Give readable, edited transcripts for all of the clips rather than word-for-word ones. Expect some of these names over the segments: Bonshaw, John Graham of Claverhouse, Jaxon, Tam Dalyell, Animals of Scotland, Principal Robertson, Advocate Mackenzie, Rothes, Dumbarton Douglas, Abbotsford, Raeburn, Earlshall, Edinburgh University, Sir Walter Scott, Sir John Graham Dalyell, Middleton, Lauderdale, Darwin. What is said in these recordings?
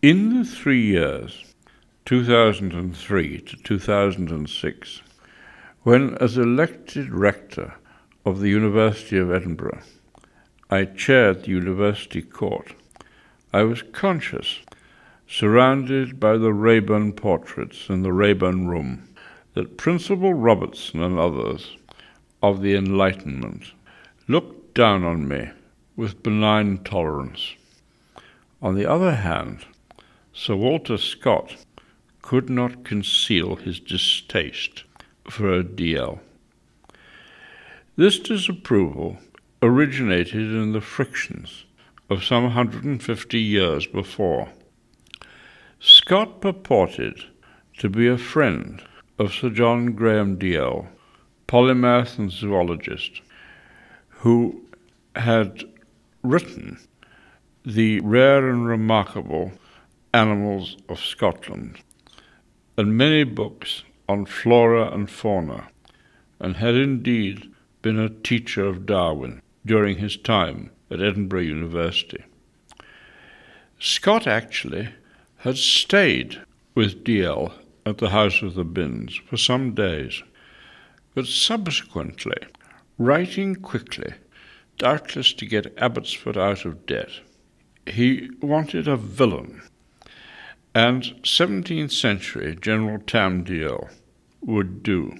In the 3 years, 2003 to 2006, when as elected rector of the University of Edinburgh, I chaired the University Court, I was conscious, surrounded by the Raeburn portraits in the Raeburn room, that Principal Robertson and others of the Enlightenment looked down on me with benign tolerance. On the other hand, Sir Walter Scott could not conceal his distaste for a DL. This disapproval originated in the frictions of some 150 years before. Scott purported to be a friend of Sir John Graham Dalyell, polymath and zoologist, who had written the rare and remarkable Animals of Scotland, and many books on flora and fauna, and had indeed been a teacher of Darwin during his time at Edinburgh University. Scott actually had stayed with Dalyell at the House of the Binns for some days, but subsequently, writing quickly, doubtless to get Abbotsford out of debt, he wanted a villain, and 17th century General Tam Dalyell would do.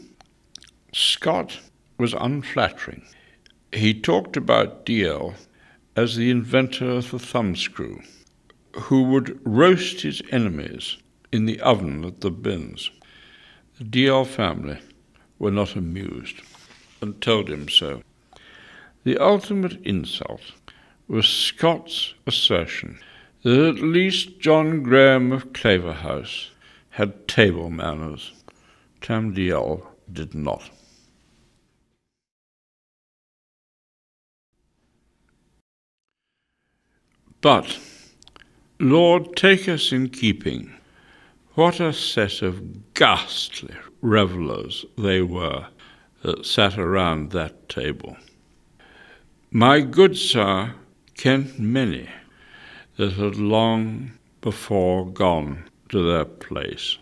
Scott was unflattering. He talked about Dalyell as the inventor of the thumbscrew, who would roast his enemies in the oven at the Binns. The Dalyell family were not amused and told him so. The ultimate insult was Scott's assertion that at least John Graham of Claverhouse had table manners. Tam Dalyell did not. But, Lord, take us in keeping. What a set of ghastly revellers they were that sat around that table. My good sir kent many that had long before gone to their place.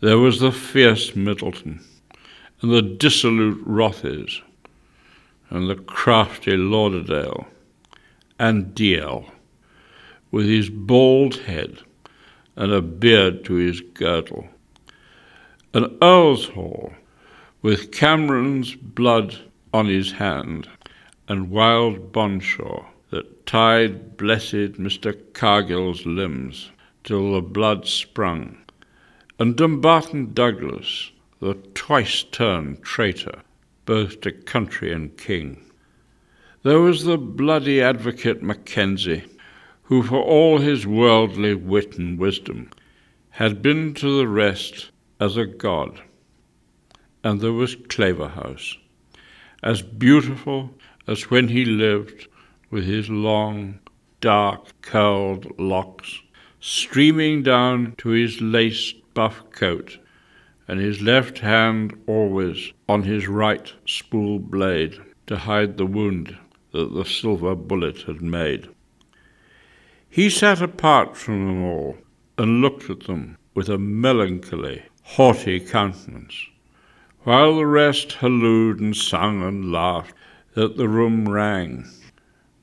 There was the fierce Middleton, and the dissolute Rothes, and the crafty Lauderdale, and Dalyell, with his bald head and a beard to his girdle, and Earlshall, with Cameron's blood on his hand, and wild Bonshaw, that tied blessed Mr. Cargill's limbs till the blood sprung, and Dumbarton Douglas, the twice-turned traitor, both to country and king. There was the bloody Advocate Mackenzie, who for all his worldly wit and wisdom had been to the rest as a god. And there was Claverhouse, as beautiful as when he lived, with his long, dark, curled locks streaming down to his laced buff coat, and his left hand always on his right spool blade to hide the wound that the silver bullet had made. He sat apart from them all, and looked at them with a melancholy, haughty countenance, while the rest hallooed and sung and laughed, that the room rang,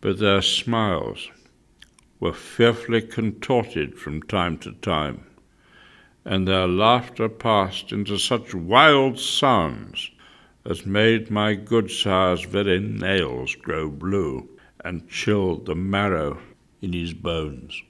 but their smiles were fearfully contorted from time to time, and their laughter passed into such wild sounds as made my good sire's very nails grow blue, and chilled the marrow in his bones.